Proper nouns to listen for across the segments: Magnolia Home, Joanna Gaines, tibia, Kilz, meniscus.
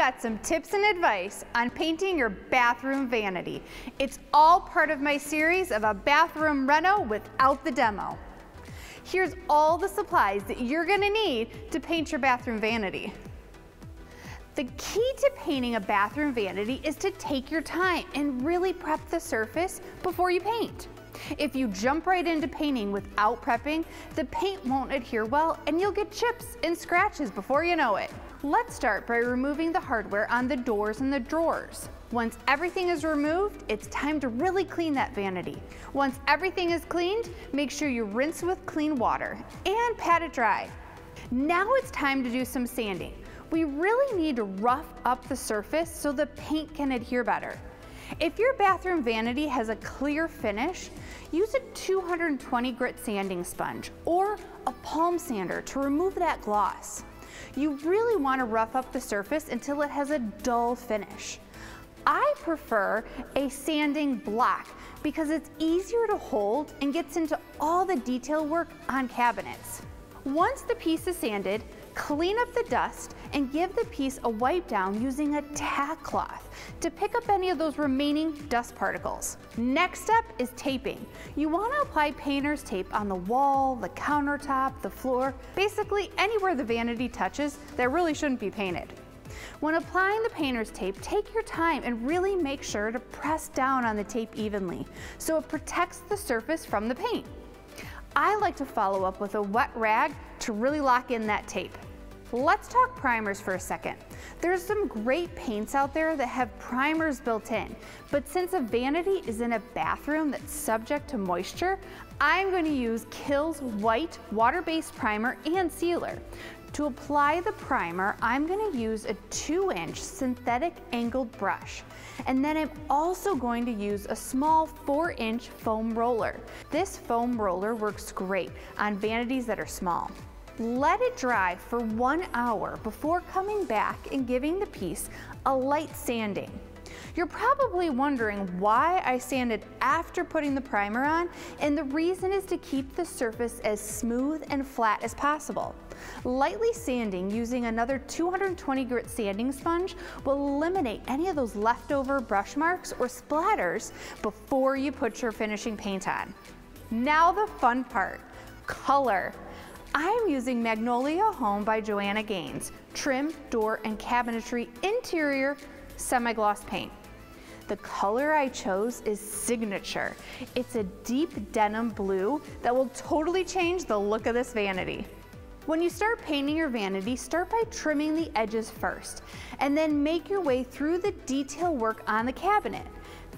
got some tips and advice on painting your bathroom vanity. It's all part of my series of a bathroom reno without the demo. Here's all the supplies that you're going to need to paint your bathroom vanity. The key to painting a bathroom vanity is to take your time and really prep the surface before you paint. If you jump right into painting without prepping, the paint won't adhere well and you'll get chips and scratches before you know it. Let's start by removing the hardware on the doors and the drawers. Once everything is removed, it's time to really clean that vanity. Once everything is cleaned, make sure you rinse with clean water and pat it dry. Now it's time to do some sanding. We really need to rough up the surface so the paint can adhere better. If your bathroom vanity has a clear finish, use a 220 grit sanding sponge or a palm sander to remove that gloss. You really want to rough up the surface until it has a dull finish. I prefer a sanding block because it's easier to hold and gets into all the detail work on cabinets. Once the piece is sanded, clean up the dust and give the piece a wipe down using a tack cloth to pick up any of those remaining dust particles. Next step is taping. You want to apply painter's tape on the wall, the countertop, the floor, basically anywhere the vanity touches that really shouldn't be painted. When applying the painter's tape, take your time and really make sure to press down on the tape evenly so it protects the surface from the paint. I like to follow up with a wet rag to really lock in that tape. Let's talk primers for a second. There's some great paints out there that have primers built in, but since a vanity is in a bathroom that's subject to moisture, I'm going to use Kilz White water-based primer and sealer. To apply the primer, I'm going to use a 2-inch synthetic angled brush, and then I'm also going to use a small 4-inch foam roller. This foam roller works great on vanities that are small. Let it dry for 1 hour before coming back and giving the piece a light sanding. You're probably wondering why I sanded after putting the primer on, and the reason is to keep the surface as smooth and flat as possible. Lightly sanding using another 220 grit sanding sponge will eliminate any of those leftover brush marks or splatters before you put your finishing paint on. Now the fun part, color. I'm using Magnolia Home by Joanna Gaines, trim, door, and cabinetry interior semi-gloss paint. The color I chose is Signature. It's a deep denim blue that will totally change the look of this vanity. When you start painting your vanity, start by trimming the edges first, and then make your way through the detail work on the cabinet.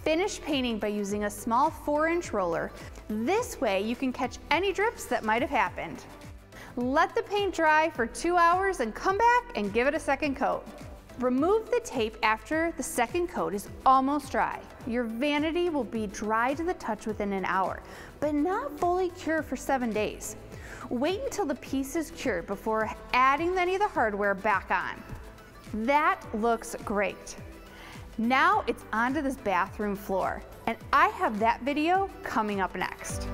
Finish painting by using a small 4-inch roller. This way you can catch any drips that might have happened. Let the paint dry for 2 hours and come back and give it a second coat. Remove the tape after the second coat is almost dry. Your vanity will be dry to the touch within an hour, but not fully cured for 7 days. Wait until the piece is cured before adding any of the hardware back on. That looks great. Now it's onto this bathroom floor, and I have that video coming up next.